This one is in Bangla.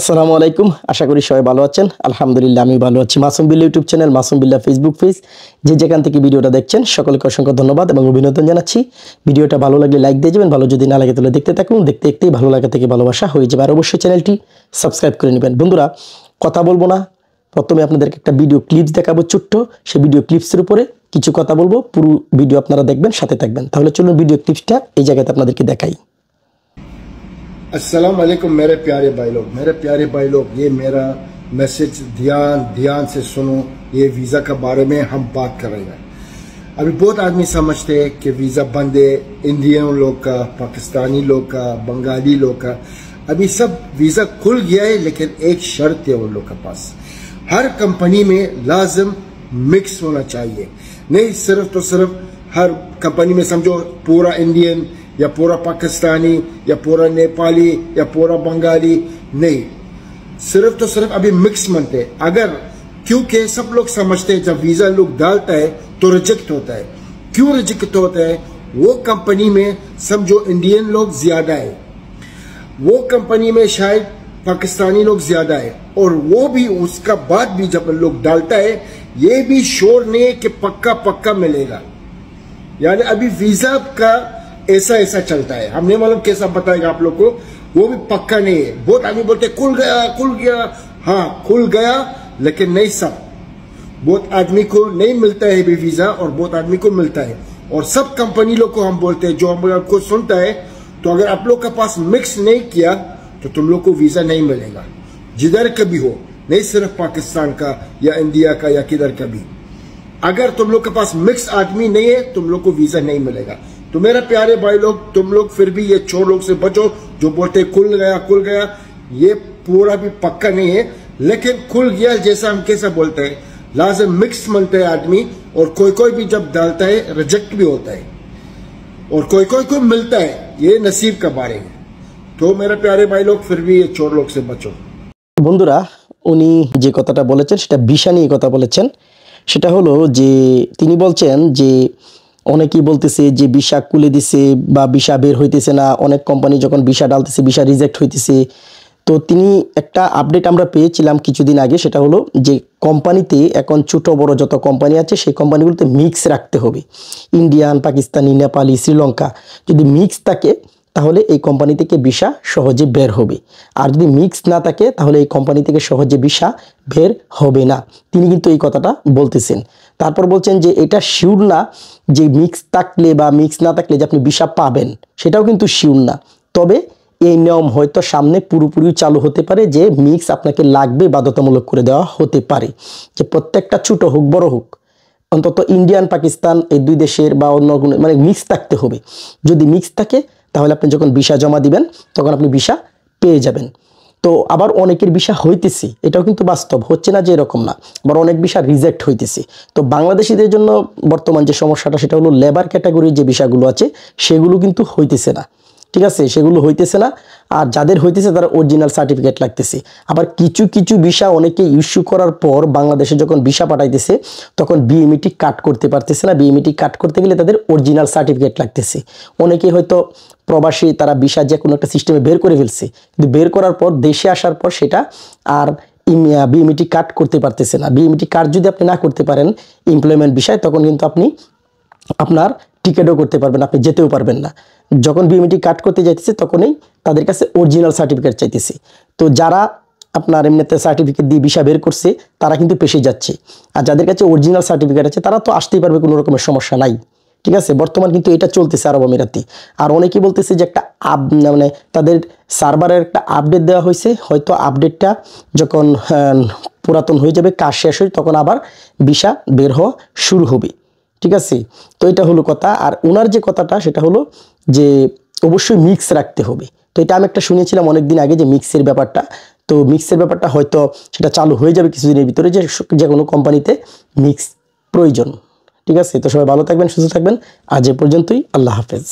আসসালামু আলাইকুম আশা করি সবাই ভালো আছেন আলহামদুলিল্লাহ আমি ভালো আছি Masum Billah YouTube channel Masum Billah Facebook page যে যেখান থেকে ভিডিওটা দেখছেন সকলকে অসংখ্য ধন্যবাদ এবং অভিনন্দন জানাচ্ছি ভিডিওটা ভালো লাগলে লাইক দিয়ে যাবেন ভালো যদি না লাগে তাহলে দেখতে থাকুন দেখতে দেখতেই ভালো লাগা থেকে ভালোবাসা হয়ে যাবে আর অবশ্যই চ্যানেলটি সাবস্ক্রাইব করে নেবেন বন্ধুরা কথা বলবো না প্রথমে আপনাদেরকে একটা ভিডিও ক্লিপস দেখাবো ছোট্ট সেই ভিডিও ক্লিপসের উপরে কিছু কথা বলবো পুরো ভিডিও আপনারা দেখবেন সাথে থাকবেন তাহলে চলুন ভিডিও ক্লিপসটা এই জায়গাতে আপনাদেরকে দেখাই अस्सलाम वालेकुम मेरे प्यारे भाई लोग ये मेरा मैसेज ध्यान से सुनो। ये वीज़ा के बारे में हम बात कर रहे हैं। अभी बहुत आदमी समझते हैं कि वीज़ा बंद है इंडियन लोग का, पाकिस्तानी लोग का, बंगाली लोग का। अभी सब वीज़ा खुल गया है लेकिन एक शर्त है उन लोग के पास, हर कंपनी में लाजम मिक्स होना चाहिए। नहीं सिर्फ तो सिर्फ हर कंपनी में समझो पूरा इंडियन या पूरा पाकिस्तानी या पूरा नेपाली या पूरा बंगाली नहीं, सिर्फ तो सिर्फ अभी मिक्स बनते हैं। अगर क्योंकि सब लोग समझते हैं जब वीजा लोग डालता है तो रिजेक्ट होता है। क्यों रिजेक्ट होता है? वो कंपनी में समझो इंडियन लोग ज्यादा है, वो कंपनी में शायद पाकिस्तानी लोग ज्यादा है, और वो भी उसका बाद भी जब लोग डालता है ये भी शोर नहीं है कि पक्का पक्का मिलेगा। यानी अभी वीजा का ऐसा ऐसा चलता है, हमने मालूम कैसा बताएगा आप लोग को, वो भी पक्का नहीं है। बहुत आदमी बोलते खुल गया, हाँ खुल गया लेकिन नहीं सब, बहुत आदमी को नहीं मिलता है भी वीजा और बहुत आदमी को मिलता है। और सब कंपनी लोग को हम बोलते हैं जो हम आपको सुनता है, तो अगर आप लोग के पास मिक्स नहीं किया तो तुम लोग को वीजा नहीं मिलेगा जिधर का भी हो, नहीं सिर्फ पाकिस्तान का या इंडिया का या किधर का भी। अगर तुम लोग के पास मिक्स आदमी नहीं है तुम लोग को वीजा नहीं मिलेगा। तो मेरा प्यारे भाई लोग तुम लोग फिर भी ये छोर लोग से बचो जो बोलते खुल गया। ये पूरा भी पक्का नहीं है लेकिन खुल गया जैसा हम कैसा बोलते हैं, लाजम मिक्स बनता है आदमी, और कोई कोई भी जब डालता है रिजेक्ट भी होता है और कोई कोई को मिलता है, ये नसीब का बारे में। तो मेरा प्यारे भाई लोग फिर भी ये छोर लोग से बचो। बंधुरा उनी जे कथाटा बोलेছেন সেটা ভিসা নিয়ে কথা বলেছেন, সেটা হলো যে তিনি বলছেন যে অনেকেই বলতেছে যে ভিসা খুলে দিছে বা ভিসা বের হইতেছে না, অনেক কোম্পানি যখন ভিসা ডালতেছে ভিসা রিজেক্ট হইতেছে। তো তিনি একটা আপডেট আমরা পেয়েছিলাম কিছুদিন আগে, সেটা হলো যে কোম্পানিতে এখন ছোটো বড় যত কোম্পানি আছে সেই কোম্পানিগুলোতে মিক্স রাখতে হবে, ইন্ডিয়ান, পাকিস্তানি, নেপালি, শ্রীলঙ্কা। যদি মিক্স থাকে তাহলে এই কোম্পানি থেকে ভিসা সহজে বের হবে, আর যদি মিক্স না থাকে তাহলে এই কোম্পানি থেকে সহজে ভিসা বের হবে না। তিনি কিন্তু এই কথাটা বলতেছেন। তারপর বলছেন যে এটা শিওর না যে মিক্স থাকলে বা মিক্স না থাকলে যে আপনি ভিসা পাবেন, সেটাও কিন্তু শিওর না। তবে এই নিয়ম হয়তো সামনে পুরোপুরি চালু হতে পারে যে মিক্স আপনাকে লাগবে, বাধ্যতামূলক করে দেওয়া হতে পারে যে প্রত্যেকটা ছোট হোক বড় হোক অন্তত ইন্ডিয়ান পাকিস্তান এই দুই দেশের বা অন্য কোনো মানে মিক্স থাকতে হবে। যদি মিক্স থাকে তাহলে আপনি যখন ভিসা জমা দিবেন তখন আপনি ভিসা পেয়ে যাবেন। তো আবার অনেকের ভিসা হইতেছে, এটাও কিন্তু বাস্তব, হচ্ছে না যে এরকম না, আবার অনেক ভিসা রিজেক্ট হইতেছে। তো বাংলাদেশিদের জন্য বর্তমান যে সমস্যাটা সেটা হলো লেবার ক্যাটাগরির যে ভিসাগুলো আছে সেগুলো কিন্তু হইতেছে না, ঠিক আছে, সেগুলো হইতেছে না। আর যাদের হইতেছে তারা অরিজিনাল সার্টিফিকেট লাগতেছে। আবার কিছু কিছু ভিসা অনেকে ইস্যু করার পর বাংলাদেশে যখন ভিসা পাঠাইতেছে তখন বিএমইটি কাট করতে পারতেছে না, বিএমইটি কাট করতে গেলে তাদের অরিজিনাল সার্টিফিকেট লাগতেছে। অনেকে হয়তো প্রবাসী, তারা ভিসা যে কোনো একটা সিস্টেমে বের করে ফেলছে কিন্তু বের করার পর দেশে আসার পর সেটা আর বিএমইটি কাট করতে পারতেছে না। বিএমইটি কাট যদি আপনি না করতে পারেন এমপ্লয়মেন্ট বিষয়, তখন কিন্তু আপনি আপনার টিকেটও করতে পারবেন, আপনি যেতেও পারবেন না। যখন বিএমইটি কাট করতে যাইতেছে তখনই তাদের কাছে অরিজিনাল সার্টিফিকেট চাইতেছে। তো যারা আপনার এমনিতে সার্টিফিকেট দিয়ে ভিসা বের করছে তারা কিন্তু পেশে যাচ্ছে, আর যাদের কাছে অরিজিনাল সার্টিফিকেট আছে তারা তো আসতেই পারবে, কোনো রকমের সমস্যা নাই, ঠিক আছে। বর্তমান কিন্তু এটা চলতেছে আরব আমিরাতে। আর অনেকেই বলতেছে যে একটা মানে তাদের সার্ভারের একটা আপডেট দেওয়া হয়েছে, হয়তো আপডেটটা যখন পুরাতন হয়ে যাবে, কাজ শেষ হয়ে তখন আবার ভিসা বের হওয়া শুরু হবে, ঠিক আছে। তো এটা হলো কথা। আর ওনার যে কথাটা সেটা হলো যে অবশ্যই মিক্স রাখতে হবে। তো এটা আমি একটা শুনেছিলাম অনেকদিন আগে যে মিক্সের ব্যাপারটা, তো মিক্সের ব্যাপারটা হয়তো সেটা চালু হয়ে যাবে কিছুদিনের ভিতরে, যে কোনো কোম্পানিতে মিক্স প্রয়োজন, ঠিক আছে। তো সবাই ভালো থাকবেন, সুস্থ থাকবেন, আজ এ পর্যন্তই, আল্লাহ হাফেজ।